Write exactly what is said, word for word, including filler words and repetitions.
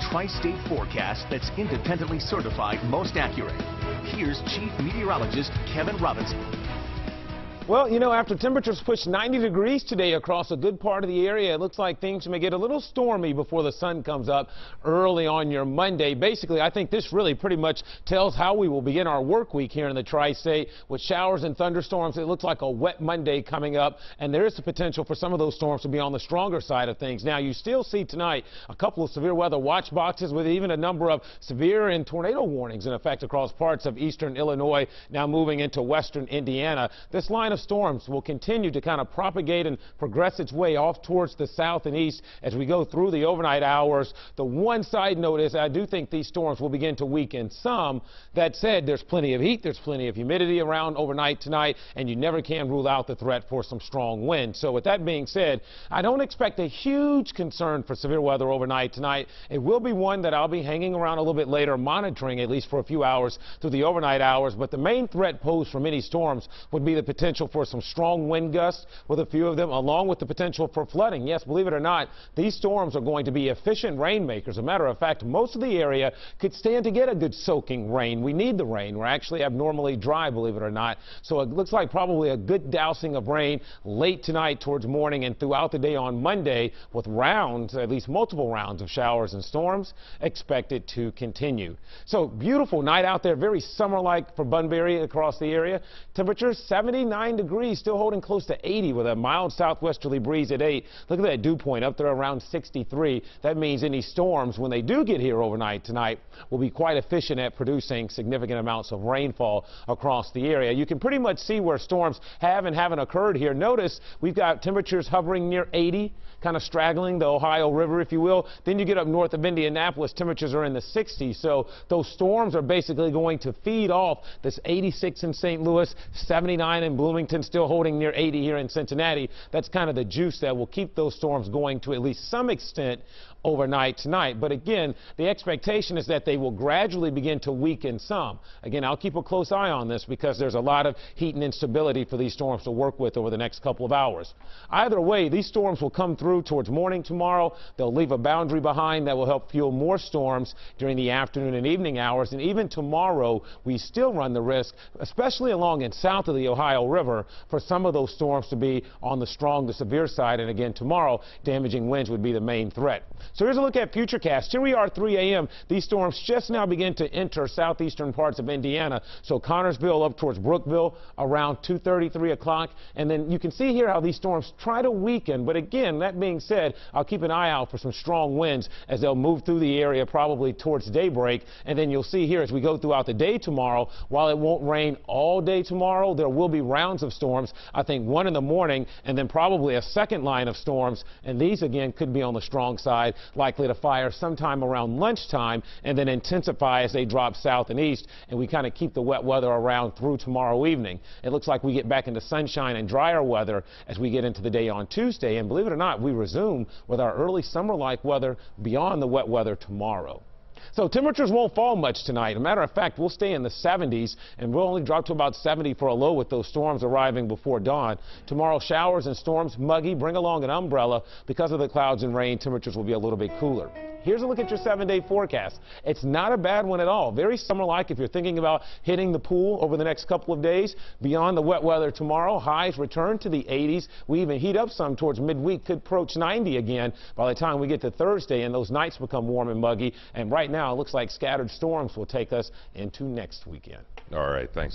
tri-state forecast that's independently certified most accurate. Here's Chief Meteorologist Kevin Robbins. Well, you know, after temperatures push ninety degrees today across a good part of the area, it looks like things may get a little stormy before the sun comes up early on your Monday. Basically, I think this really pretty much tells how we will begin our work week here in the tri-state with showers and thunderstorms. It looks like a wet Monday coming up, and there is the potential for some of those storms to be on the stronger side of things. Now, you still see tonight a couple of severe weather watch boxes with even a number of severe and tornado warnings in effect across parts of eastern Illinois, now moving into western Indiana. This line of storms will continue to kind of propagate and progress its way off towards the south and east as we go through the overnight hours. The one side note is I do think these storms will begin to weaken some. That said, there's plenty of heat, there's plenty of humidity around overnight tonight, and you never can rule out the threat for some strong wind. So with that being said, I don't expect a huge concern for severe weather overnight tonight. It will be one that I'll be hanging around a little bit later, monitoring at least for a few hours through the overnight hours, but the main threat posed from any storms would be the potential for some strong wind gusts with a few of them, along with the potential for flooding. Yes, believe it or not, these storms are going to be efficient rainmakers. As a matter of fact, most of the area could stand to get a good soaking rain. We need the rain. We're actually abnormally dry, believe it or not. So it looks like probably a good dousing of rain late tonight towards morning and throughout the day on Monday, with rounds, at least multiple rounds of showers and storms expected to continue. So beautiful night out there, very summer-like for Bunbury across the area. Temperatures seventy-nine degrees, still holding close to eighty with a mild southwesterly breeze at eight. Look at that dew point up there around sixty-three. That means any storms, when they do get here overnight tonight, will be quite efficient at producing significant amounts of rainfall across the area. You can pretty much see where storms have and haven't occurred here. Notice we've got temperatures hovering near eighty, kind of straggling the Ohio River, if you will. Then you get up north of Indianapolis, temperatures are in the sixties. So those storms are basically going to feed off this eighty-six in Saint Louis, seventy-nine in Bloomington, still holding near eighty here in Cincinnati. That's kind of the juice that will keep those storms going to at least some extent overnight tonight. But again, the expectation is that they will gradually begin to weaken some. Again, I'll keep a close eye on this because there's a lot of heat and instability for these storms to work with over the next couple of hours. Either way, these storms will come through towards morning tomorrow. They'll leave a boundary behind that will help fuel more storms during the afternoon and evening hours. And even tomorrow, we still run the risk, especially along and south of the Ohio River, for some of those storms to be on the strong, the severe side. And again, tomorrow, damaging winds would be the main threat. So here's a look at Futurecast. Here we are, three A M These storms just now begin to enter southeastern parts of Indiana. So Connersville up towards Brookville around two thirty, three o'clock. And then you can see here how these storms try to weaken. But again, that being said, I'll keep an eye out for some strong winds as they'll move through the area probably towards daybreak. And then you'll see here as we go throughout the day tomorrow, while it won't rain all day tomorrow, there will be rounds of storms. I think one in the morning and then probably a second line of storms, and these again could be on the strong side, likely to fire sometime around lunchtime and then intensify as they drop south and east, and we kind of keep the wet weather around through tomorrow evening. It looks like we get back into sunshine and drier weather as we get into the day on Tuesday, and believe it or not, we resume with our early summer-like weather beyond the wet weather tomorrow. So temperatures won't fall much tonight. As a matter of fact, we'll stay in the seventies, and we'll only drop to about seventy for a low with those storms arriving before dawn. Tomorrow, showers and storms, muggy. Bring along an umbrella. Because of the clouds and rain, temperatures will be a little bit cooler. Here's a look at your seven-day forecast. It's not a bad one at all. Very summer-like if you're thinking about hitting the pool over the next couple of days. Beyond the wet weather tomorrow, highs return to the eighties. We even heat up some towards midweek, could approach ninety again by the time we get to Thursday, and those nights become warm and muggy. And right now, it looks like scattered storms will take us into next weekend. All right, thanks.